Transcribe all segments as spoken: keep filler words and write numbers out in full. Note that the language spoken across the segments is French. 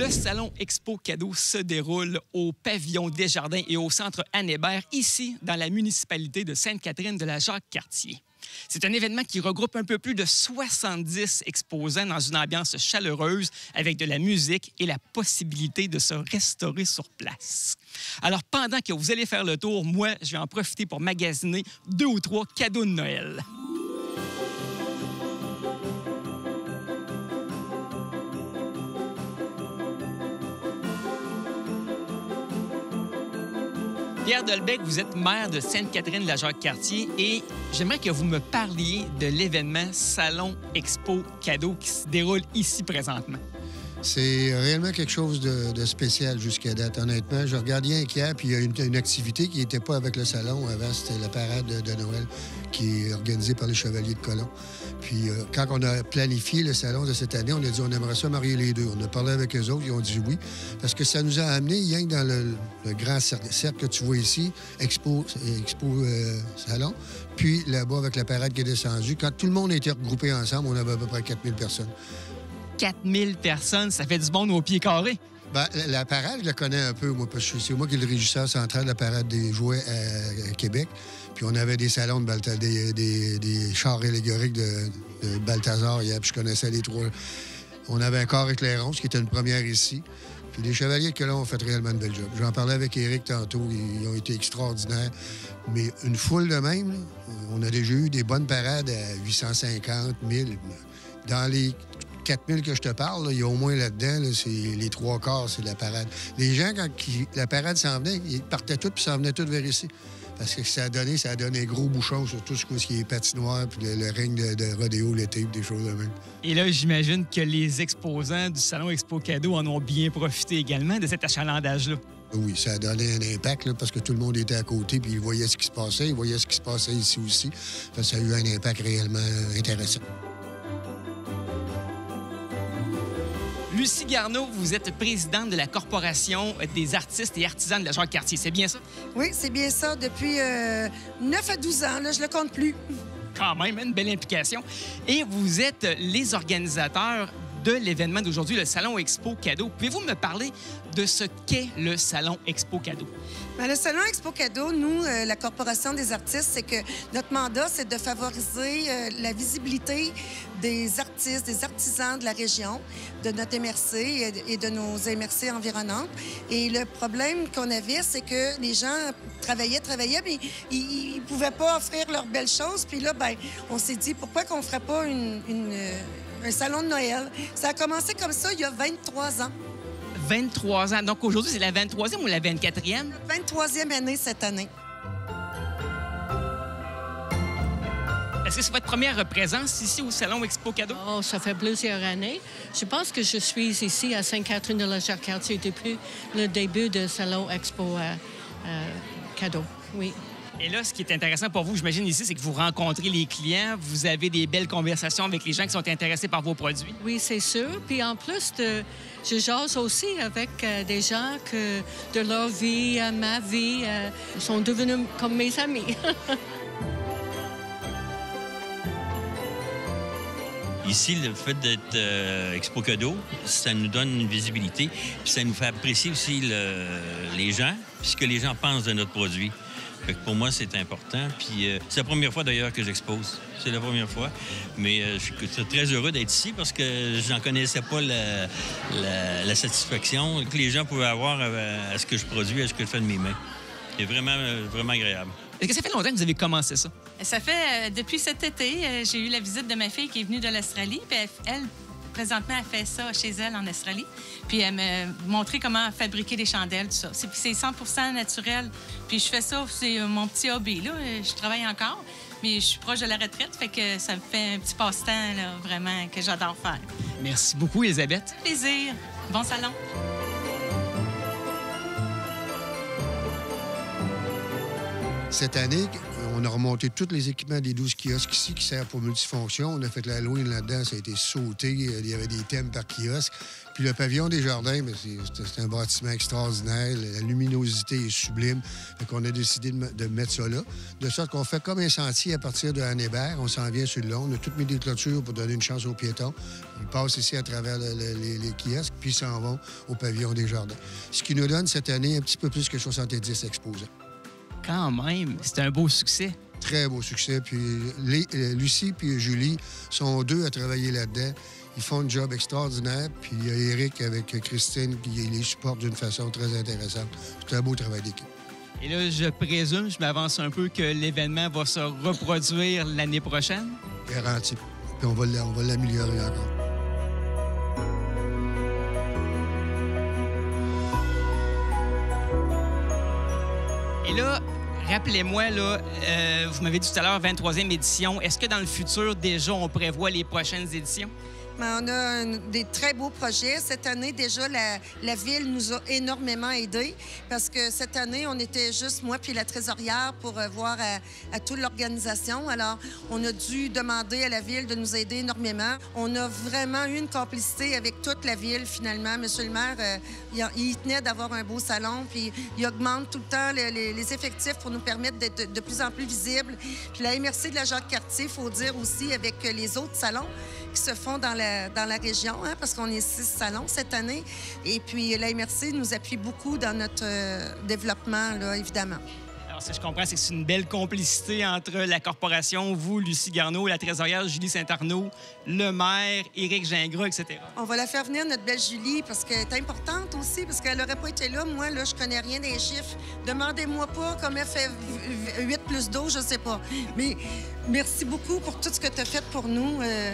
Le Salon Expo-Cadeaux se déroule au pavillon Desjardins et au centre Anne-Hébert, ici, dans la municipalité de Sainte-Catherine-de-la-Jacques-Cartier. C'est un événement qui regroupe un peu plus de soixante-dix exposants dans une ambiance chaleureuse avec de la musique et la possibilité de se restaurer sur place. Alors, pendant que vous allez faire le tour, moi, je vais en profiter pour magasiner deux ou trois cadeaux de Noël. Pierre Dolbec, vous êtes maire de Sainte-Catherine-de-la-Jacques-Cartier et j'aimerais que vous me parliez de l'événement Salon Expo-Cadeaux qui se déroule ici présentement. C'est réellement quelque chose de, de spécial jusqu'à date, honnêtement. Je regardais inquiet, puis il y a une, une activité qui n'était pas avec le salon avant, c'était la parade de, de Noël qui est organisée par les Chevaliers de Colomb. Puis euh, quand on a planifié le salon de cette année, on a dit on aimerait ça marier les deux. On a parlé avec eux autres, ils ont dit oui, parce que ça nous a amené, rien que dans le, le grand cercle que tu vois ici, Expo, expo euh, Salon, puis là-bas avec la parade qui est descendue. Quand tout le monde était regroupé ensemble, on avait à peu près quatre mille personnes. quatre mille personnes, ça fait du monde aux pieds carrés. Bien, la, la parade, je la connais un peu, moi, parce que c'est moi qui est le régisseur central de la parade des jouets à, à Québec. Puis on avait des salons de Balthazar, des, des, des chars allégoriques de, de Balthazar hier, puis je connaissais les trois. On avait un corps éclairant, ce qui était une première ici. Puis les Chevaliers de Colomb ont fait réellement une belle job. J'en parlais avec Éric tantôt, ils ont été extraordinaires. Mais une foule de même, on a déjà eu des bonnes parades à huit cent cinquante, mille. Dans les quatre mille que je te parle, là, il y a au moins là-dedans, là, c'est les trois quarts, c'est la parade. Les gens, quand ils, la parade s'en venait, ils partaient tous puis s'en venaient tous vers ici. Parce que ça a donné, ça a donné un gros bouchon sur tout ce qui est patinoire puis le, le ring de, de rodéo, l'été, des choses de même. Et là, j'imagine que les exposants du Salon Expo-Cadeaux en ont bien profité également de cet achalandage-là. Oui, ça a donné un impact là, parce que tout le monde était à côté puis ils voyaient ce qui se passait, ils voyaient ce qui se passait ici aussi. Ça a eu un impact réellement intéressant. Lucie Garneau, vous êtes présidente de la Corporation des artistes et artisans de la Jacques-Cartier. C'est bien ça? Oui, c'est bien ça. Depuis euh, neuf à douze ans, là, je le compte plus. Quand même, une belle implication. Et vous êtes les organisateurs de l'événement d'aujourd'hui, le Salon Expo-Cadeaux. Pouvez-vous me parler de ce qu'est le Salon Expo-Cadeaux? Bien, le Salon Expo-Cadeaux, nous, euh, la Corporation des artistes, c'est que notre mandat, c'est de favoriser euh, la visibilité des artistes, des artisans de la région, de notre M R C et, et de nos M R C environnantes. Et le problème qu'on avait, c'est que les gens travaillaient, travaillaient, mais ils ne pouvaient pas offrir leurs belles choses. Puis là, bien, on s'est dit, pourquoi qu'on ne ferait pas une... une euh, un salon de Noël. Ça a commencé comme ça il y a vingt-trois ans. vingt-trois ans. Donc aujourd'hui, c'est la vingt-troisième ou la vingt-quatrième? La vingt-troisième année cette année. Est-ce que c'est votre première présence ici au Salon Expo-Cadeaux? Oh, ça fait plusieurs années. Je pense que je suis ici à Sainte-Catherine-de-la-Jacques-Cartier depuis le début du Salon Expo-Cadeaux. Oui. Et là, ce qui est intéressant pour vous, j'imagine, ici, c'est que vous rencontrez les clients, vous avez des belles conversations avec les gens qui sont intéressés par vos produits. Oui, c'est sûr. Puis en plus, de... je jase aussi avec euh, des gens que de leur vie, à ma vie, euh, sont devenus comme mes amis. Ici, le fait d'être euh, Expo-Cadeaux, ça nous donne une visibilité, puis ça nous fait apprécier aussi le... les gens, puis ce que les gens pensent de notre produit. Pour moi, c'est important. Puis euh, c'est la première fois, d'ailleurs, que j'expose. C'est la première fois. Mais euh, je suis très heureux d'être ici parce que je n'en connaissais pas la, la, la satisfaction que les gens pouvaient avoir à, à ce que je produis, à ce que je fais de mes mains. C'est vraiment, vraiment agréable. Est-ce que ça fait longtemps que vous avez commencé ça? Ça fait euh, depuis cet été. Euh, j'ai eu la visite de ma fille qui est venue de l'Australie. Puis elle, elle, présentement, elle fait ça chez elle en Australie. Puis elle m'a montré comment fabriquer des chandelles, tout ça. C'est cent pour cent naturel. Puis je fais ça, c'est mon petit hobby, là. Je travaille encore, mais je suis proche de la retraite, fait que ça me fait un petit passe-temps, là, vraiment, que j'adore faire. Merci beaucoup, Elisabeth. Plaisir. Bon salon. Cette année, on a remonté tous les équipements des douze kiosques ici qui servent pour multifonction. On a fait l'Halloween là-dedans, ça a été sauté. Il y avait des thèmes par kiosque. Puis le pavillon des jardins, c'est un bâtiment extraordinaire. La luminosité est sublime. Donc on a décidé de mettre ça là. De sorte qu'on fait comme un sentier à partir de Hannébert. On s'en vient sur le long. On a toutes mis des clôtures pour donner une chance aux piétons. Ils passent ici à travers le, le, les, les kiosques, puis s'en vont au pavillon des jardins. Ce qui nous donne cette année un petit peu plus que soixante-dix exposants. Quand même, c'est un beau succès. Très beau succès. Puis les, Lucie et Julie sont deux à travailler là-dedans. Ils font un job extraordinaire. Puis il y a Éric avec Christine qui les supporte d'une façon très intéressante. C'est un beau travail d'équipe. Et là, je présume, je m'avance un peu, que l'événement va se reproduire l'année prochaine? Garanti. Puis on va, on va l'améliorer encore. Et là, rappelez-moi, là, euh, vous m'avez dit tout à l'heure, vingt-troisième édition. Est-ce que dans le futur, déjà, on prévoit les prochaines éditions? Bien, on a un, des très beaux projets. Cette année, déjà, la, la Ville nous a énormément aidés parce que cette année, on était juste moi puis la trésorière pour euh, voir à, à toute l'organisation. Alors, on a dû demander à la Ville de nous aider énormément. On a vraiment eu une complicité avec toute la Ville, finalement. Monsieur le maire, euh, il, il tenait d'avoir un beau salon, puis il augmente tout le temps les, les, les effectifs pour nous permettre d'être de, de plus en plus visibles. Puis la M R C de la Jacques-Cartier, il faut dire aussi, avec les autres salons qui se font dans la, dans la région, hein, parce qu'on est six salons cette année. Et puis, la M R C nous appuie beaucoup dans notre euh, développement, là, évidemment. Alors, ce que je comprends, c'est que c'est une belle complicité entre la corporation, vous, Lucie Garneau, la trésorière Julie Saint-Arnaud, le maire, Éric Gingras, et cetera. On va la faire venir, notre belle Julie, parce qu'elle est importante aussi, parce qu'elle n'aurait pas été là. Moi, là, je connais rien des chiffres. Demandez-moi pas comment elle fait huit plus douze, je sais pas. Mais merci beaucoup pour tout ce que tu as fait pour nous. Euh...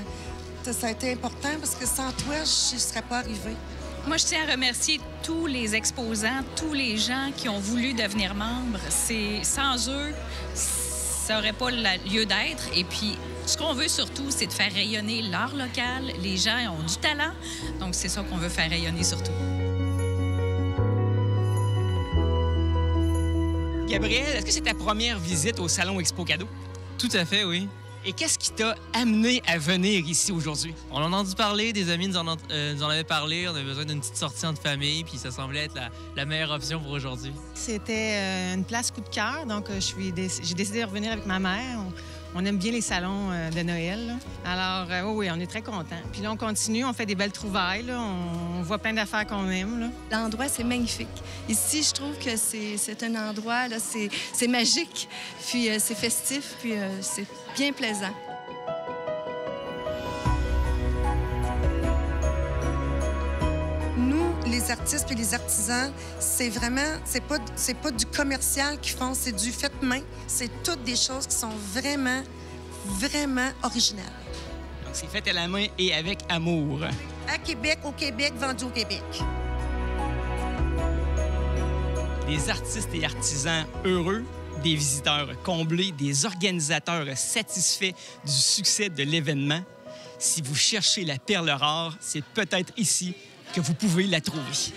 Ça a été important parce que sans toi, je ne serais pas arrivée. Moi, je tiens à remercier tous les exposants, tous les gens qui ont voulu devenir membres. Sans eux, ça n'aurait pas lieu d'être. Et puis, ce qu'on veut surtout, c'est de faire rayonner l'art local. Les gens ont du talent, donc c'est ça qu'on veut faire rayonner surtout. Gabrielle, est-ce que c'est ta première visite au Salon Expo-Cadeaux? Tout à fait, oui. Et qu'est-ce qui t'a amené à venir ici aujourd'hui? On en a entendu parler, des amis nous en, ont, euh, nous en avaient parlé, on avait besoin d'une petite sortie entre famille, puis ça semblait être la, la meilleure option pour aujourd'hui. C'était euh, une place coup de cœur, donc euh, j'ai décidé de revenir avec ma mère. On, on aime bien les salons euh, de Noël, là. Alors euh, oui, on est très contents. Puis là, on continue, on fait des belles trouvailles, là. On, on voit plein d'affaires qu'on aime. L'endroit, c'est magnifique. Ici, je trouve que c'est un endroit, c'est magique, puis euh, c'est festif, puis euh, c'est bien plaisant. Nous, les artistes et les artisans, c'est vraiment, c'est pas, c'est pas du commercial qu'ils font, c'est du fait main. C'est toutes des choses qui sont vraiment, vraiment originales. Donc, c'est fait à la main et avec amour. À Québec, au Québec, vendu au Québec. Des artistes et artisans heureux, des visiteurs comblés, des organisateurs satisfaits du succès de l'événement. Si vous cherchez la perle rare, c'est peut-être ici que vous pouvez la trouver.